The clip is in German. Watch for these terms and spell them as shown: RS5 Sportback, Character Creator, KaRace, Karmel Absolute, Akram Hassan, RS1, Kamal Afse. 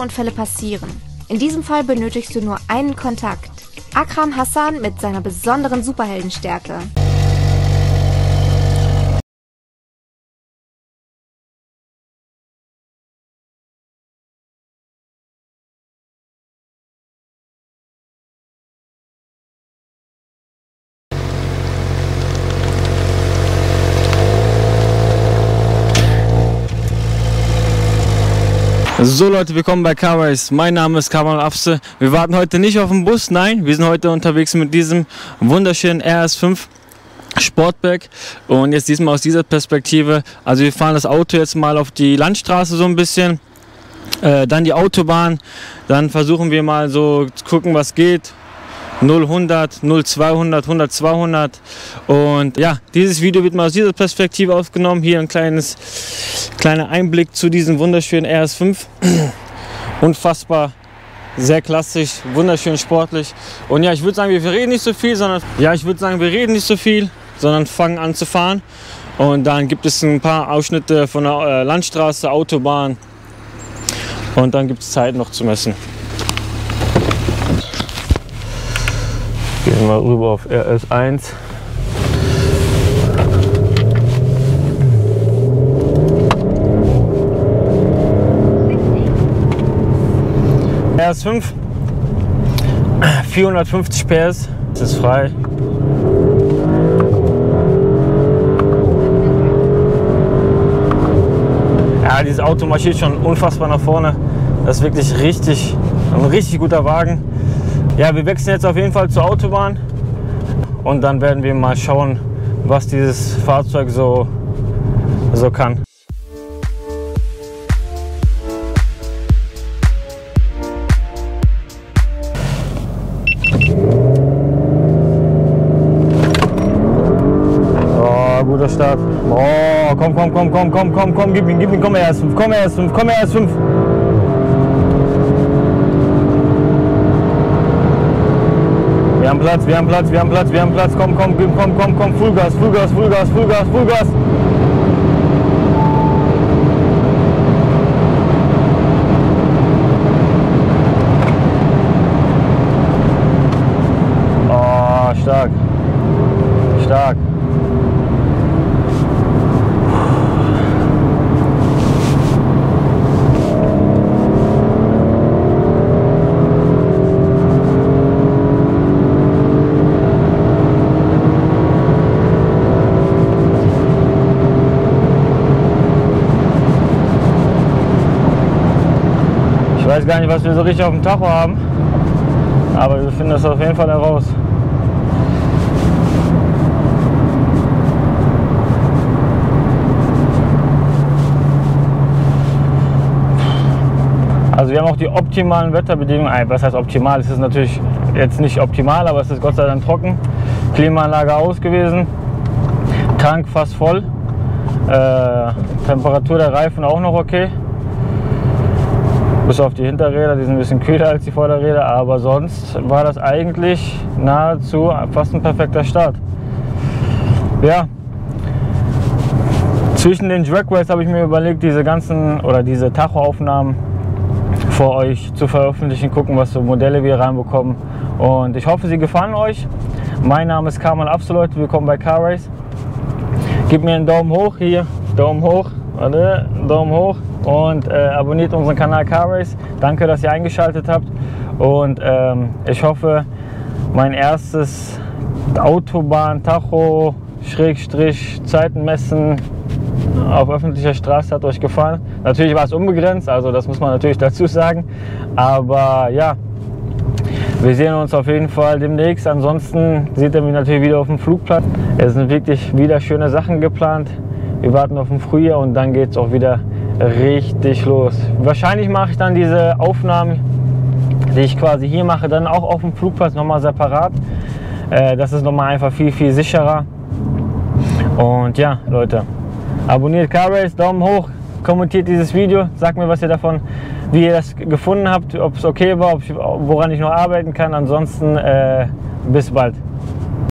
Autounfälle passieren. In diesem Fall benötigst du nur einen Kontakt. Akram Hassan mit seiner besonderen Superheldenstärke. So Leute, willkommen bei KaRace. Mein Name ist Kamal Afse. Wir warten heute nicht auf den Bus, nein, wir sind heute unterwegs mit diesem wunderschönen RS5 Sportback und jetzt diesmal aus dieser Perspektive. Also wir fahren das Auto jetzt mal auf die Landstraße so ein bisschen, dann die Autobahn, dann versuchen wir mal so zu gucken, was geht. 0, 100, 0, 200, 100, 200 und ja, dieses Video wird mal aus dieser Perspektive aufgenommen. Hier ein kleiner Einblick zu diesem wunderschönen RS5. Unfassbar, sehr klassisch, wunderschön sportlich und ja, ich würde sagen, wir reden nicht so viel, sondern fangen an zu fahren und dann gibt es ein paar Ausschnitte von der Landstraße, Autobahn und dann gibt es Zeit noch zu messen. Gehen wir rüber auf RS1. RS5, 450 PS, es ist frei. Ja, dieses Auto marschiert schon unfassbar nach vorne. Das ist wirklich ein richtig guter Wagen. Ja, wir wechseln jetzt auf jeden Fall zur Autobahn und dann werden wir mal schauen, was dieses Fahrzeug so kann. Oh, guter Start. Oh, komm, gib ihn, komm RS5. Wir haben Platz, komm, Vollgas. Oh, stark. Ich weiß gar nicht, was wir so richtig auf dem Tacho haben, aber wir finden das auf jeden Fall heraus. Also wir haben auch die optimalen Wetterbedingungen. Was heißt optimal? Es ist natürlich jetzt nicht optimal, aber es ist Gott sei Dank trocken. Klimaanlage aus gewesen, Tank fast voll, Temperatur der Reifen auch noch okay. Bis auf die Hinterräder, die sind ein bisschen kühler als die Vorderräder, aber sonst war das eigentlich nahezu fast ein perfekter Start. Ja, zwischen den Dragways habe ich mir überlegt, diese Tachoaufnahmen vor euch zu veröffentlichen, gucken, was für Modelle wir reinbekommen. Und ich hoffe, sie gefallen euch. Mein Name ist Karmel Absolute, willkommen bei KaRace. Gebt mir einen Daumen hoch hier, Daumen hoch. Und abonniert unseren Kanal KaRace. Danke, dass ihr eingeschaltet habt. Und ich hoffe, mein erstes Autobahn-Tacho-Zeitenmessen auf öffentlicher Straße hat euch gefallen. Natürlich war es unbegrenzt, also das muss man natürlich dazu sagen. Aber ja, wir sehen uns auf jeden Fall demnächst. Ansonsten seht ihr mich natürlich wieder auf dem Flugplatz. Es sind wirklich wieder schöne Sachen geplant. Wir warten auf den Frühjahr und dann geht es auch wieder richtig los. Wahrscheinlich mache ich dann diese Aufnahmen, die ich quasi hier mache, dann auch auf dem Flugplatz nochmal separat. Das ist nochmal einfach viel sicherer. Und ja, Leute, abonniert KaRace, Daumen hoch, kommentiert dieses Video, sagt mir, was ihr davon, wie ihr das gefunden habt, ob es okay war, woran ich noch arbeiten kann. Ansonsten bis bald.